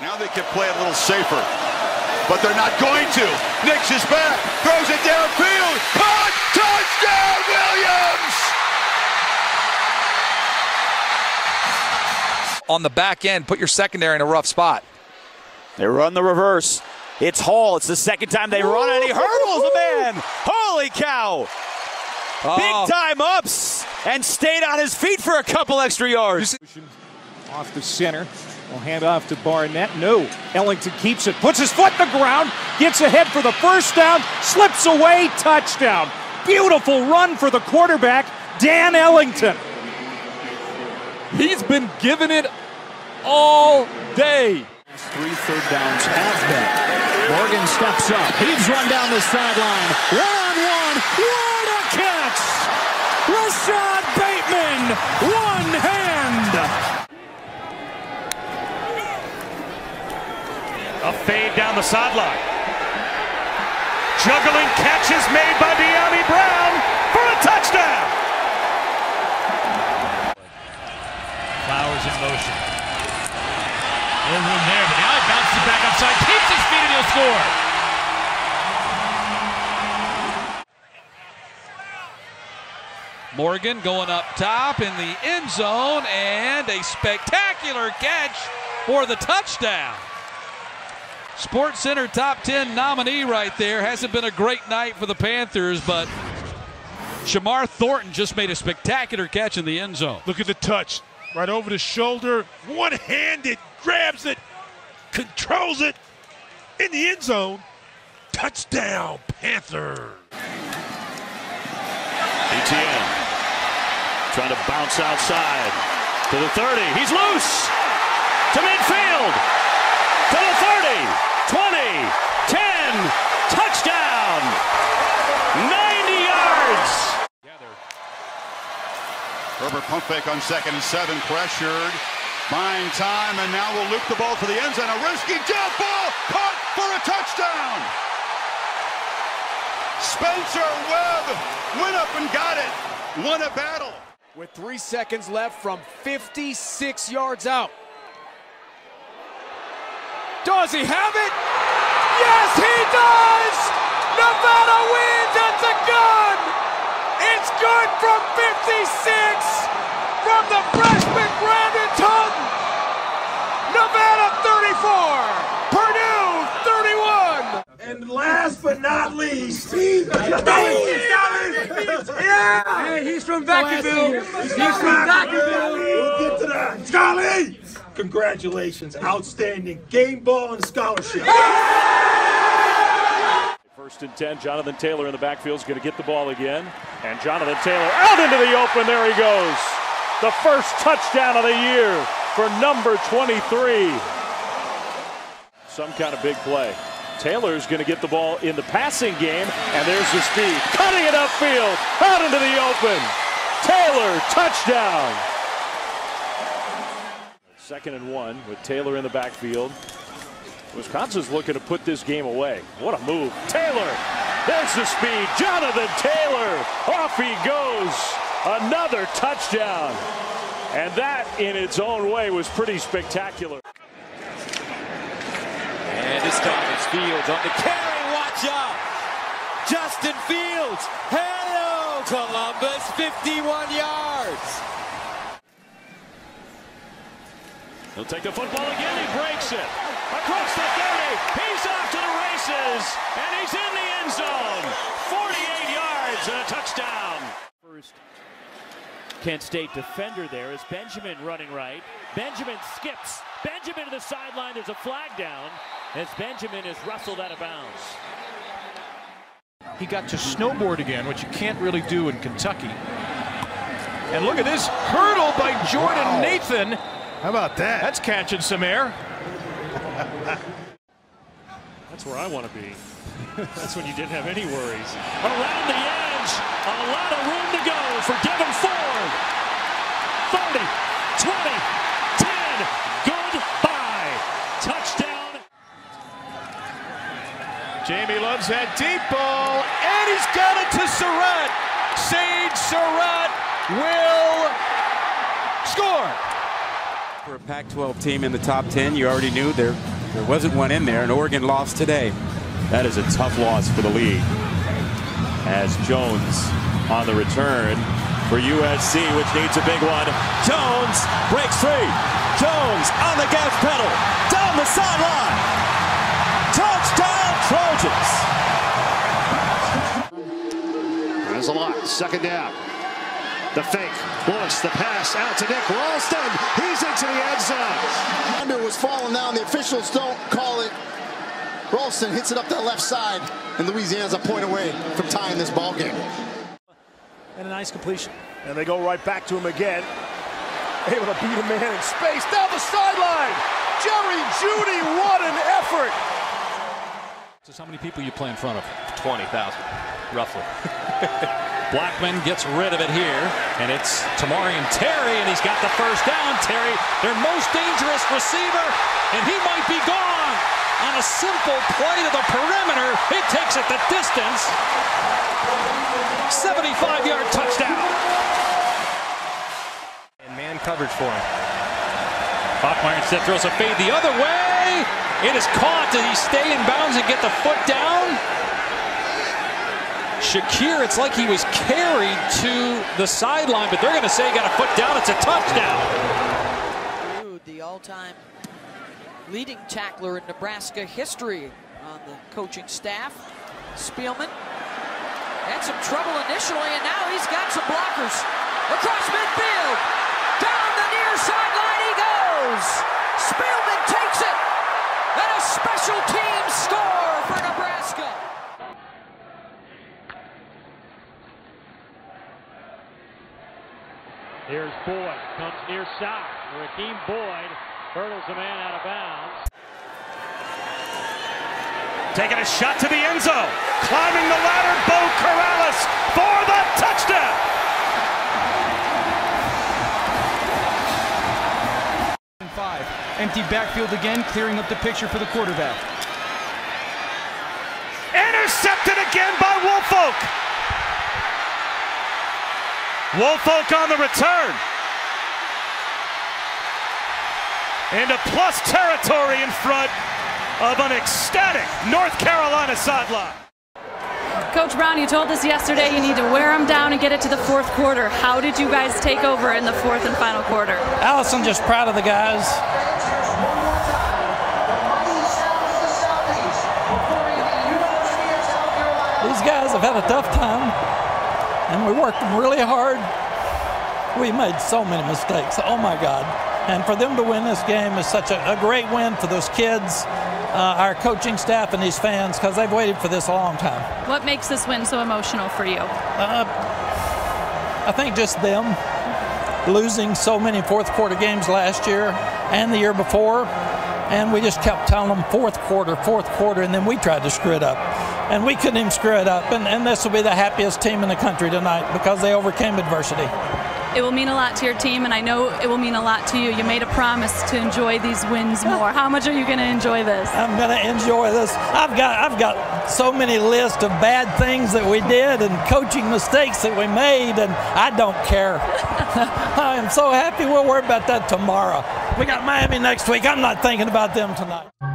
Now they can play a little safer, but they're not going to. Nix is back, throws it downfield, caught, touchdown Williams! On the back end, put your secondary in a rough spot. They run the reverse. It's Hall, it's the second time they run, and he hurdles the man! Holy cow! Big time ups, and stayed on his feet for a couple extra yards. Off the center. Will hand off to Barnett. No. Ellington keeps it. Puts his foot in the ground. Gets ahead for the first down. Slips away. Touchdown. Beautiful run for the quarterback, Dan Ellington. He's been giving it all day. 3 third downs have been. Morgan steps up. He's run down the sideline. 1-on-1. What a catch! Rashad Bateman. One hand. A fade down the sideline. Juggling catches made by De'Ami Brown for a touchdown. Flowers in motion. No room there, but now he bounces it back outside, keeps his feet, and he'll score. Morgan going up top in the end zone, and a spectacular catch for the touchdown. Sports Center top 10 nominee right there. Hasn't been a great night for the Panthers, but Shamar Thornton just made a spectacular catch in the end zone. Look at the touch. Right over the shoulder, one-handed, grabs it, controls it in the end zone. Touchdown, Panther. Etienne trying to bounce outside to the 30. He's loose to midfield. To the 30, 20, 10, touchdown, 90 yards. Herbert Pumpick on 2nd and 7, pressured, buying time, and now will loop the ball for the end zone. A risky jump ball, caught for a touchdown. Spencer Webb went up and got it, won a battle. With 3 seconds left from 56 yards out. Does he have it? Yes, he does! Nevada wins at the gun! It's good from 56 from the freshman Brandon Tolton! Nevada 34, Purdue 31! And last but not least, yeah! Hey, he's from Vacaville! He's from Vacaville! We'll get to that. Scotty! Congratulations, outstanding game ball and scholarship. 1st and 10, Jonathan Taylor in the backfield is going to get the ball again. And Jonathan Taylor out into the open, there he goes. The first touchdown of the year for number 23. Some kind of big play. Taylor's going to get the ball in the passing game, and there's the speed. Cutting it upfield, out into the open. Taylor, touchdown. 2nd and 1 with Taylor in the backfield. Wisconsin's looking to put this game away. What a move. Taylor, there's the speed. Jonathan Taylor, off he goes. Another touchdown. And that in its own way was pretty spectacular. And this time it's Fields on the carry. Watch out. Justin Fields. Hello, Columbus. 51 yards. He'll take the football again, he breaks it. Across the 30, he's off to the races, and he's in the end zone. 48 yards and a touchdown. First Kent State defender there is Benjamin running right. Benjamin skips. Benjamin to the sideline, there's a flag down, as Benjamin is wrestled out of bounds. He got to snowboard again, which you can't really do in Kentucky. And look at this hurdle by Jordan Nathan. How about that? That's catching some air. That's where I want to be. That's when you didn't have any worries. Around the edge, a lot of room to go for Devin Ford. 30, 20, 10, goodbye. Touchdown. Jamie loves that deep ball, and he's got it to Surratt. Sage Surratt will score. For a Pac-12 team in the top 10, you already knew there wasn't one in there, and Oregon lost today. That is a tough loss for the league. As Jones on the return for USC, which needs a big one. Jones breaks free. Jones on the gas pedal, down the sideline. Touchdown Trojans. That is a lot. Second down. The fake, Bush, the pass out to Nick Ralston. He's into the end zone. Under was falling down. The officials don't call it. Ralston hits it up that left side, and Louisiana's a point away from tying this ball game. And a nice completion. And they go right back to him again. Able to beat a man in space down the sideline. Jerry Judy, what an effort! So how many people you play in front of? 20,000, roughly. Blackman gets rid of it here, and it's Tamarian Terry, and he's got the first down. Terry, their most dangerous receiver, and he might be gone on a simple play to the perimeter. He takes it the distance. 75-yard touchdown. And man coverage for him. Hoffmeyer instead throws a fade the other way. It is caught. Did he stay in bounds and get the foot down? Shakir, it's like he was carried to the sideline, but they're going to say he got a foot down. It's a touchdown. The all-time leading tackler in Nebraska history on the coaching staff, Spielman. Had some trouble initially, and now he's got some blockers across midfield. Down the near sideline he goes. Spielman takes it, and a special team score for Nebraska. Here's Boyd, comes near side. Raheem Boyd hurdles a man out of bounds. Taking a shot to the end zone. Climbing the ladder, Bo Corrales for the touchdown. 5, empty backfield again, clearing up the picture for the quarterback. Intercepted again by Woolfolk. Woolfolk on the return. Into plus territory in front of an ecstatic North Carolina sideline. Coach Brown, you told us yesterday you need to wear them down and get it to the fourth quarter. How did you guys take over in the fourth and final quarter? Allison, just proud of the guys. These guys have had a tough time. And we worked really hard. We made so many mistakes. Oh my God. And for them to win this game is such a great win for those kids, our coaching staff, and these fans, because they've waited for this a long time. What makes this win so emotional for you? I think just them losing so many fourth quarter games last year and the year before. And we just kept telling them fourth quarter, and then we tried to screw it up. And we couldn't even screw it up. And this will be the happiest team in the country tonight because they overcame adversity. It will mean a lot to your team, and I know it will mean a lot to you. You made a promise to enjoy these wins more. How much are you going to enjoy this? I'm going to enjoy this. I've got so many lists of bad things that we did and coaching mistakes that we made, and I don't care. I am so happy. We'll worry about that tomorrow. We got Miami next week. I'm not thinking about them tonight.